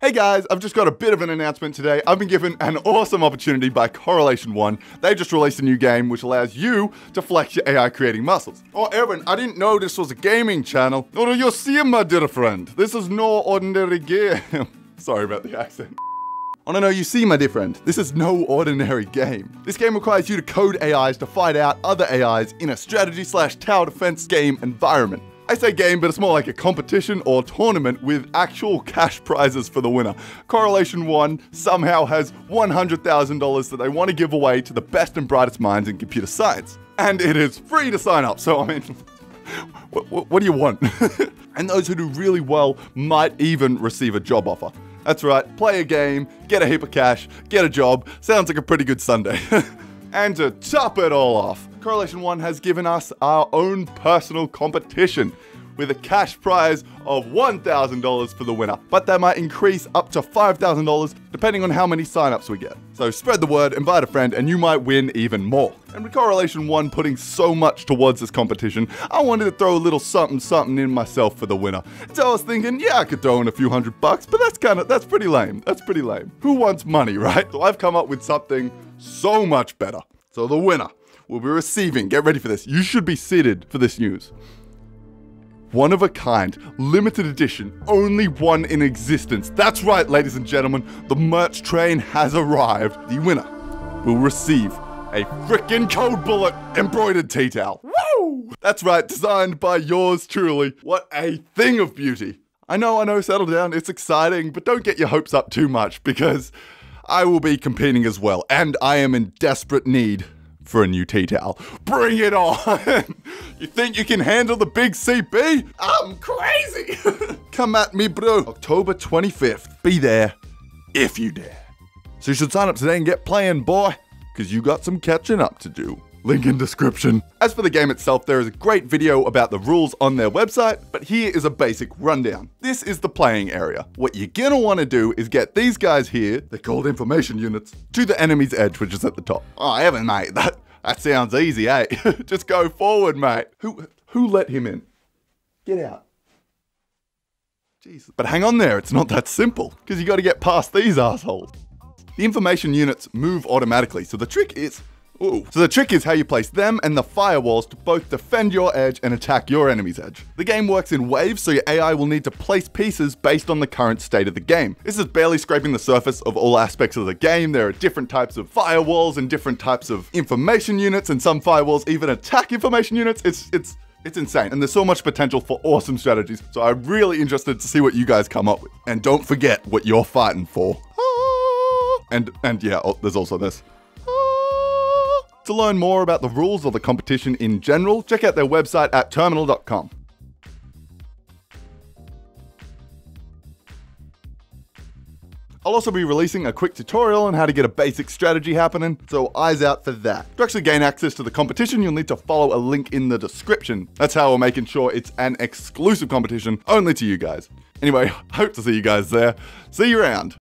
Hey guys, I've just got a bit of an announcement today. I've been given an awesome opportunity by Correlation One. They just released a new game which allows you to flex your AI creating muscles. Oh, Evan, I didn't know this was a gaming channel. No, you see, my dear friend, this is no ordinary game. Sorry about the accent. Oh no, you see, my dear friend, this is no ordinary game. This game requires you to code AIs to fight out other AIs in a strategy/tower defense game environment. I say game, but it's more like a competition or tournament with actual cash prizes for the winner. Correlation One somehow has $100,000 that they want to give away to the best and brightest minds in computer science. And it is free to sign up, so I mean, what do you want? And those who do really well might even receive a job offer. That's right, play a game, get a heap of cash, get a job. Sounds like a pretty good Sunday. And to top it all off, Correlation One has given us our own personal competition with a cash prize of $1,000 for the winner, but that might increase up to $5,000 depending on how many signups we get. So spread the word, invite a friend, and you might win even more. And with Correlation One putting so much towards this competition, I wanted to throw a little something in myself for the winner. So I was thinking, yeah, I could throw in a few $100, but that's pretty lame. That's pretty lame. Who wants money, right? So I've come up with something so much better. So the winner will be receiving, get ready for this, you should be seated for this news, one of a kind, limited edition, only one in existence. That's right, ladies and gentlemen, the merch train has arrived. The winner will receive a frickin' Code Bullet embroidered tea towel. Woo! That's right, designed by yours truly. What a thing of beauty. I know, settle down, it's exciting, but don't get your hopes up too much because I will be competing as well, and I am in desperate need for a new tea towel. Bring it on! You think you can handle the big CB? I'm crazy! Come at me, bro. October 25th, be there if you dare. So you should sign up today and get playing, boy, because you got some catching up to do. Link in description. As for the game itself, there is a great video about the rules on their website, but here is a basic rundown. This is the playing area. What you're gonna wanna do is get these guys here, they're called information units, to the enemy's edge, which is at the top. Oh, Evan, mate, that sounds easy, eh? Just go forward, mate. Who let him in? Get out. Jesus. But hang on there, it's not that simple, because you gotta get past these assholes. The information units move automatically, so the trick is, how you place them and the firewalls to both defend your edge and attack your enemy's edge. The game works in waves, so your AI will need to place pieces based on the current state of the game. This is barely scraping the surface of all aspects of the game. There are different types of firewalls and different types of information units, and some firewalls even attack information units. It's insane, and there's so much potential for awesome strategies, so I'm really interested to see what you guys come up with. And don't forget what you're fighting for. And yeah, there's also this. To learn more about the rules of the competition in general, check out their website at terminal.com. I'll also be releasing a quick tutorial on how to get a basic strategy happening, so eyes out for that. To actually gain access to the competition, you'll need to follow a link in the description. That's how we're making sure it's an exclusive competition only to you guys. Anyway, hope to see you guys there. See you around.